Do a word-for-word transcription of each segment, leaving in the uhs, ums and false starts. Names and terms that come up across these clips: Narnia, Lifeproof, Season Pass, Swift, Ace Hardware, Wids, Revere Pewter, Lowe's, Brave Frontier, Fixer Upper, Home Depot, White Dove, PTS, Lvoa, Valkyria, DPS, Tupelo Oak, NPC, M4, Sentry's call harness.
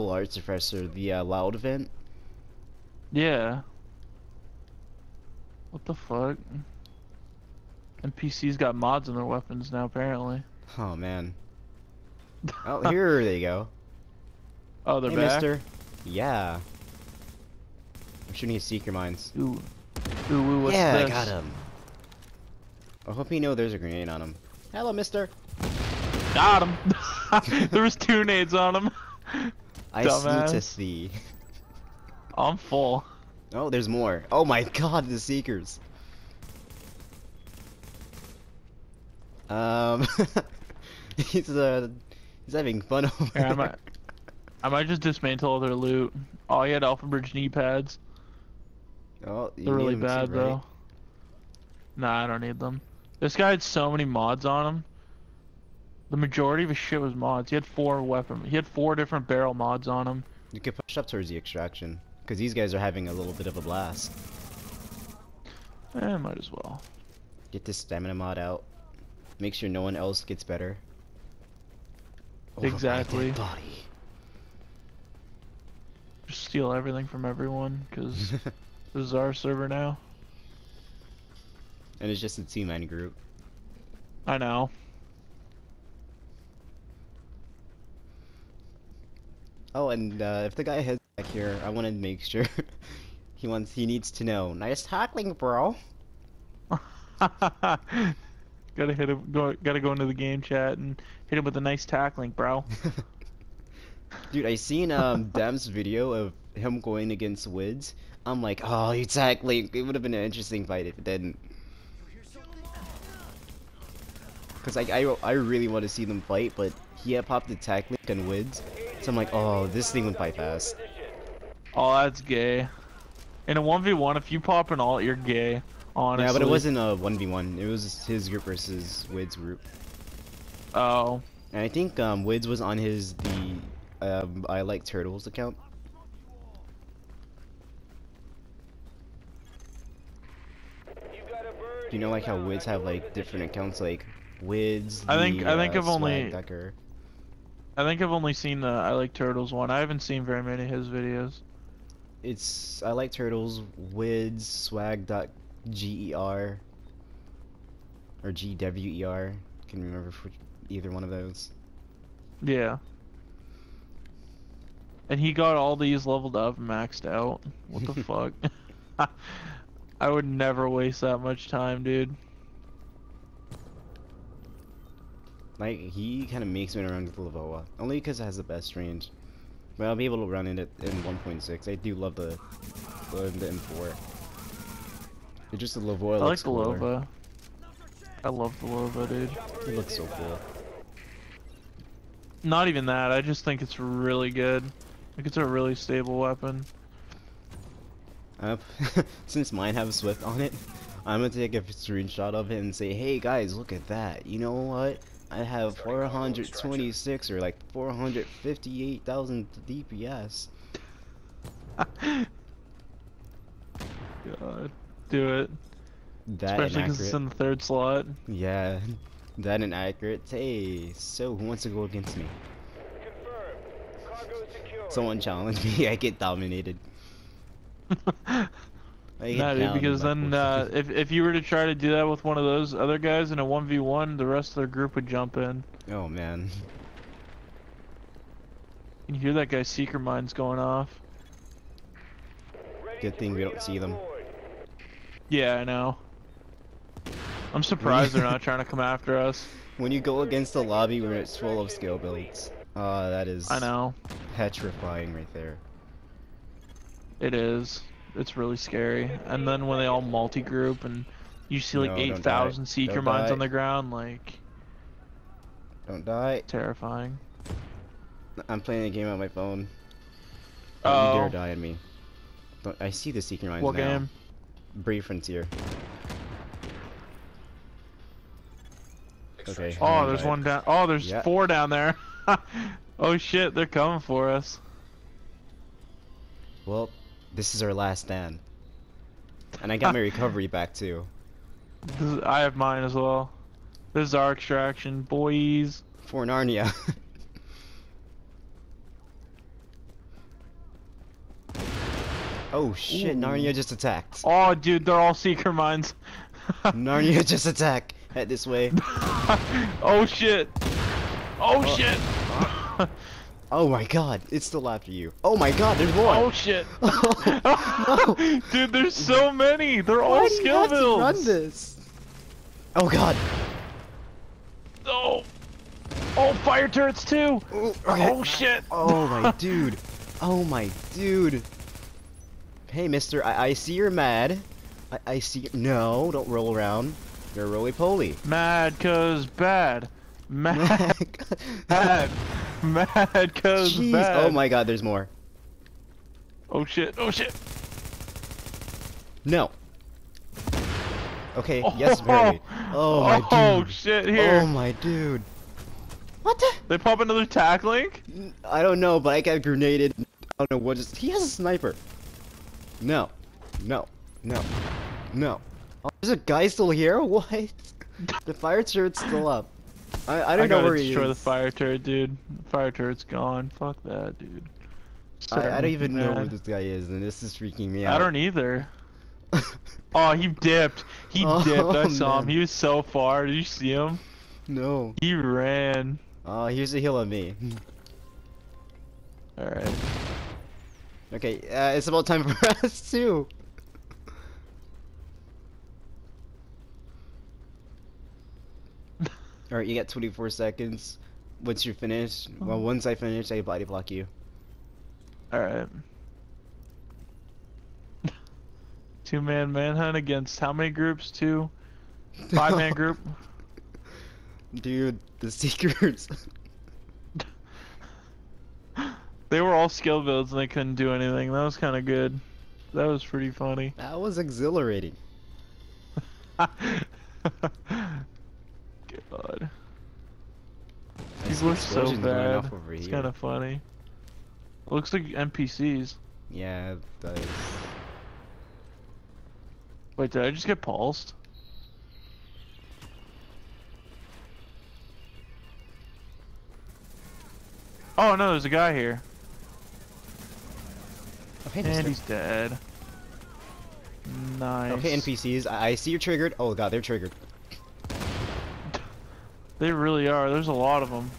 full art suppressor, the uh, loud event. Yeah. What the fuck? N P Cs got mods on their weapons now, apparently. Oh, man. Oh, here they go. Oh, they're hey, back? Mister. Yeah. I'm shooting at seeker mines. Ooh. Ooh, what's yeah, this? I got him. I hope you know there's a grenade on him. Hello, mister. Got him. There was two nades on him. I Dumbass. see to see. I'm full. Oh, there's more. Oh my god, the seekers. Um, he's uh, he's having fun over there. Yeah, I, might, I might just dismantle all their loot. Oh, he had Alpha Bridge knee pads. Oh, they're really bad some, right? though. Nah, I don't need them. This guy had so many mods on him. The majority of his shit was mods. He had four weapon. He had four different barrel mods on him. You could push up towards the extraction, because these guys are having a little bit of a blast. Eh, might as well. Get this stamina mod out. Make sure no one else gets better. Exactly. Body. Just steal everything from everyone, because this is our server now. And it's just a T-Man group. I know. Oh, and uh, if the guy heads back here, I want to make sure he wants he needs to know. Nice tackling, bro. gotta hit him. Go, gotta go into the game chat and hit him with a nice tackling, bro. Dude, I seen um Dem's video of him going against Wids. I'm like, oh, you tackling. It would have been an interesting fight if it didn't. Cause I, I, I really want to see them fight, but he had popped the tackling and Wids. So I'm like, oh, this thing would fight fast. Oh, that's gay. In a one v one, if you pop an alt, you're gay. Honestly. Yeah, but it wasn't a one v one. It was his group versus Wids' group. Oh. And I think um, Wids was on his the um, I Like Turtles account. Do you know like how Wids have like different accounts, like Wids? I think the, I think uh, I've only. Decker. I think I've only seen the I Like Turtles one. I haven't seen very many of his videos. It's I Like Turtles, Wids, Swag dot G E R, or G W E R. I can remember for either one of those. Yeah. And he got all these leveled up, maxed out. What the fuck? I would never waste that much time, dude. Like, he kind of makes me run with Lvoa. Only because it has the best range. But I'll be able to run it in one point six. I do love the, the, the M four. It's just the Lvoa. I like the Lvoa. I love the Lvoa, dude. It looks so cool. Not even that. I just think it's really good. Like, it's a really stable weapon. Uh, since mine have Swift on it, I'm going to take a screenshot of it and say, hey guys, look at that. You know what? I have four hundred twenty-six or like four hundred fifty-eight thousand D P S. God, do it. That Especially because it's in the third slot. Yeah, that inaccurate. Hey, so who wants to go against me? Someone challenge me, I get dominated. I get nah, dude, because then uh, if, if you were to try to do that with one of those other guys in a one v one, the rest of their group would jump in. Oh, man. You can hear that guy's seeker mines going off. Good thing we don't see them. Yeah, I know. I'm surprised they're not trying to come after us. When you go against the lobby where it's full of skill builds. Uh, that is I know. petrifying right there. It is. It's really scary. And then when they all multi-group and you see like no, eight thousand seeker mines on the ground, like... Don't die. Terrifying. I'm playing a game on my phone. Don't oh. you dare die on me. Don't, I see the seeker mines what now. What game? Brave Frontier. Okay. Oh, there's one down. Oh, there's yeah. four down there. Oh shit, they're coming for us. Well... This is our last stand. And I got my recovery back too. This is, I have mine as well. This is our extraction, boys. For Narnia. Oh shit, ooh. Narnia just attacked. Oh dude, they're all seeker mines. Narnia just attacked. Head this way. Oh shit. Oh, oh. shit. Oh my god, it's still after you. Oh my god, there's more! Oh shit! Oh, no. Dude, there's so many! They're all skill builds! Why do you have to run this? Oh god! Oh! Oh, fire turrets too! Ooh, okay. Oh shit! Oh my dude! Oh my dude! Hey mister, I, I see you're mad. I, I see- No, don't roll around. You're roly-poly. Mad cause bad. Mad. Mad. Mad cause Jeez. Bad. Oh my god, there's more. Oh shit, oh shit. No. Okay, oh. yes, very. Oh my oh, dude. Shit, here. Oh my dude. What the? They pop another tack link? I don't know, but I got grenaded. I don't know what is. He has a sniper. No. No. No. No. Oh, there's a guy still here? What? The fire turret's still up. I, I don't I know where he is. I gotta destroy the fire turret, dude. The fire turret's gone. Fuck that, dude. I, I don't even mad. know where this guy is, and this is freaking me out. I don't either. Oh, he dipped. He oh, dipped. I saw man. him. He was so far. Did you see him? No. He ran. Oh, uh, here's a heal on me. Alright. Okay, uh, it's about time for us, too. Alright, you got twenty-four seconds. Once you're finished, well, once I finish, I body block you. Alright. Two man manhunt against how many groups? Two? Five man group? Dude, the Seekers. They were all skill builds and they couldn't do anything. That was kind of good. That was pretty funny. That was exhilarating. God. These look so bad. It's kind of funny. It looks like N P Cs. Yeah, it does. Wait, did I just get pulsed? Oh no, there's a guy here. Okay, and he's dead. Nice. Okay, N P Cs. I, I see you're triggered. Oh god, they're triggered. They really are. There's a lot of them.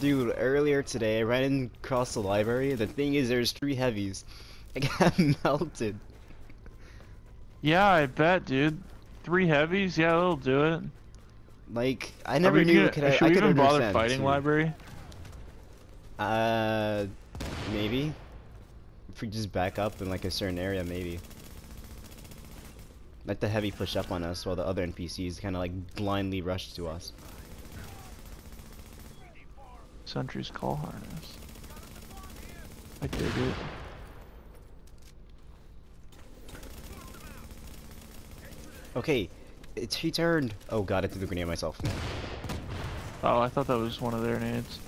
Dude, earlier today I ran across the library. The thing is, there's three heavies. I got melted. Yeah, I bet, dude. Three heavies? Yeah, that'll do it. Like, I never knew. Gonna, could I, should I we could even bother fighting too. library? Uh, maybe. If we just back up in like a certain area, maybe. Let the heavy push up on us while the other N P Cs kind of like blindly rush to us. Sentry's call harness. I dig it. Okay, it's he turned. Oh god, I threw the grenade myself. Oh, I thought that was one of their nades.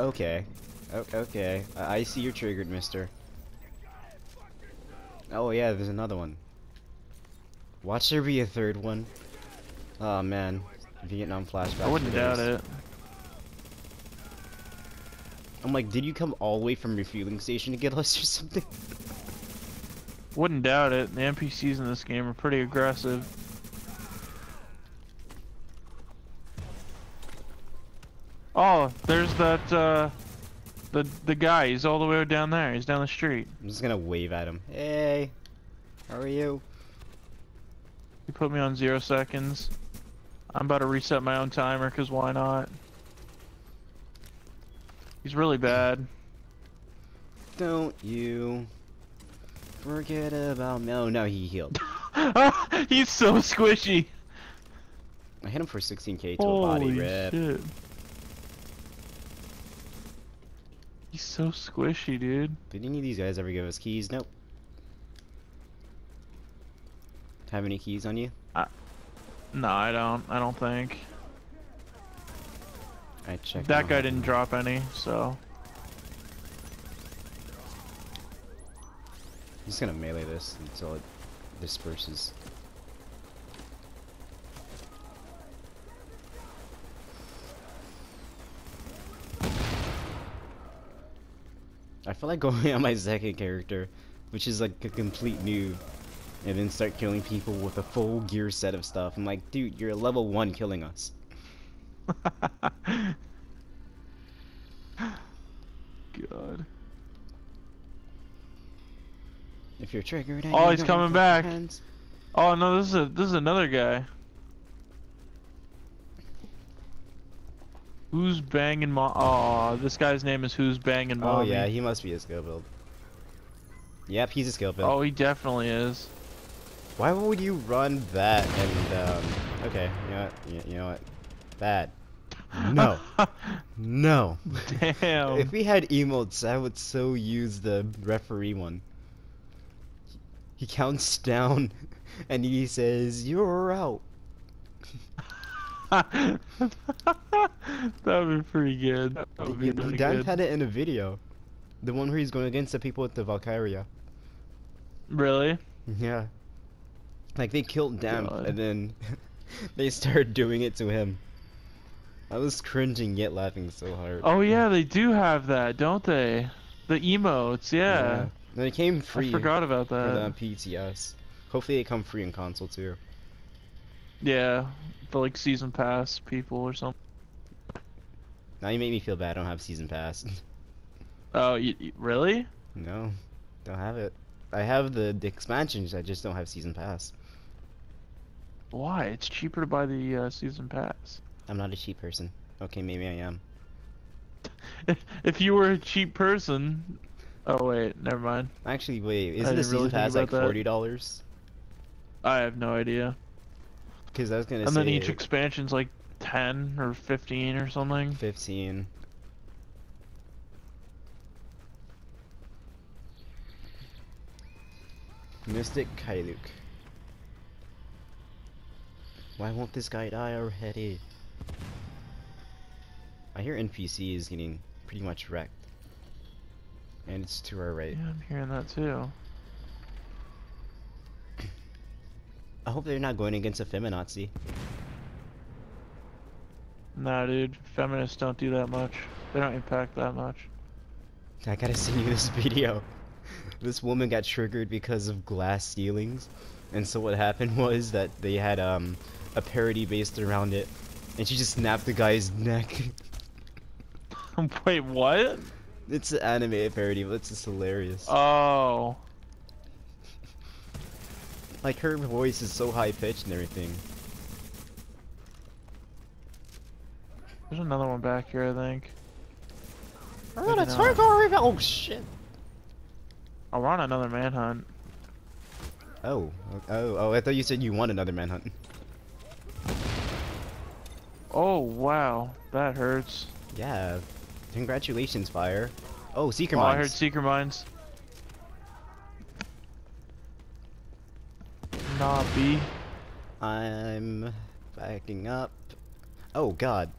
Okay, o okay. I, I see you're triggered, mister. Oh yeah, there's another one. Watch there be a third one. Oh man, Vietnam flashback. I wouldn't doubt it. I'm like, did you come all the way from your fueling station to get us or something? Wouldn't doubt it. The N P Cs in this game are pretty aggressive. Oh, there's that uh, the the guy. He's all the way down there. He's down the street. I'm just gonna wave at him. Hey, how are you? You put me on zero seconds. I'm about to reset my own timer, because why not? He's really bad. Don't you forget about me. Oh, no, he healed. He's so squishy. I hit him for sixteen K to Holy a body rip. Shit. He's so squishy, dude. Did any of these guys ever give us keys? Nope. Have any keys on you? I, no, I don't. I don't think. I checked. That guy didn't drop any, so. I'm just gonna melee this until it disperses. I feel like going on my second character. which is like a complete noob, and then start killing people with a full gear set of stuff. I'm like, dude, you're a level one killing us. God. If you're triggered, oh, he's coming back. Oh no, this is a, this is another guy. Who's banging my? Oh, this guy's name is Who's Banging Mommy. Oh yeah, he must be a skill build. Yep, he's a skill build. Oh, he definitely is. Why would you run that? And um, okay, you know what? You know what? Bad. No. No. Damn. If we had emotes, I would so use the referee one. He counts down, and he says, "You're out." That would be pretty good. That would be really Dan good. Had it in a video, the one where he's going against the people at the Valkyria. Really? Yeah. Like they killed Dan, God. And then they started doing it to him. I was cringing yet laughing so hard. Oh yeah, they do have that, don't they? The emotes, yeah. Yeah. They came free. I forgot about that. For the P T S. Hopefully they come free in console too. Yeah, for like season pass people or something. Now you make me feel bad. I don't have season pass. Oh, you, you, really? No, don't have it. I have the, the expansions. I just don't have season pass. Why? It's cheaper to buy the uh, season pass. I'm not a cheap person. Okay, maybe I am. If you were a cheap person. Oh wait, never mind. Actually, wait, isn't the season pass like forty dollars? I have no idea. Because I was gonna. And then each expansion's like ten or fifteen or something. Fifteen. Mystic Kyluk. Why won't this guy die already? I hear N P C is getting pretty much wrecked. And it's to our right. Yeah, I'm hearing that too. I hope they're not going against a feminazi. Nah, dude. Feminists don't do that much. They don't impact that much. I gotta send you this video. This woman got triggered because of glass ceilings. And so what happened was that they had um, a parody based around it. And she just snapped the guy's neck. Wait, what? It's an animated parody, but it's just hilarious. Oh. Like, her voice is so high-pitched and everything. There's another one back here, I think. I'm on a territory of- oh, shit. Oh, we're on another manhunt. Oh. Oh, oh, I thought you said you want another manhunt. Oh, wow. That hurts. Yeah. Congratulations, Fire. Oh, Seeker oh, Mines. I heard Seeker Mines. Nah, B. I'm backing up. Oh, God.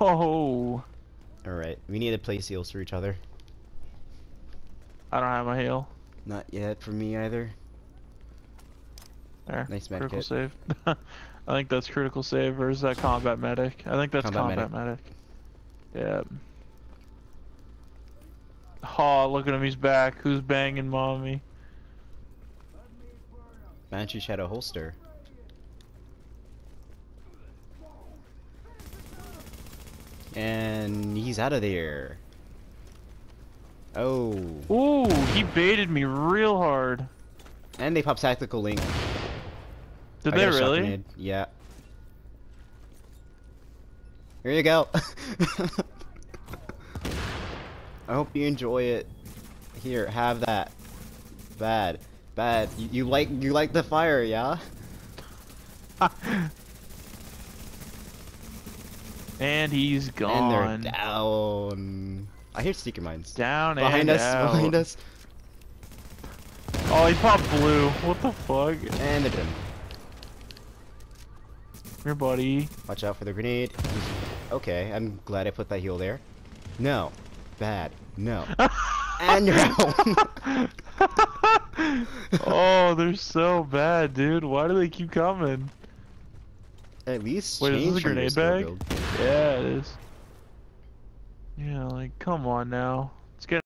Oh. Alright, we need to place heals for each other. I don't have my heal. Not yet for me either. There. Nice medkit. Critical save. I think that's critical save, or is that combat medic? I think that's combat, combat medic. medic. Yeah. Oh, look at him, he's back. Who's banging mommy? Banshee Shadow Holster. And he's out of there. Oh. Ooh, he baited me real hard. And they pop Tactical Link. Did I they really? Yeah. Here you go. I hope you enjoy it. Here, have that. Bad, bad. You, you like you like the fire, yeah? And he's gone. And they're down. I hear Seeker Mines. Down behind and us, out. Behind us. Oh, he popped blue. What the fuck? And again. Here, buddy. Watch out for the grenade. Okay, I'm glad I put that heal there. No. Bad. No. And you're out. Oh, they're so bad, dude. Why do they keep coming? At least wait, is this a grenade bag? Yeah, it is. Yeah, like, come on now. It's getting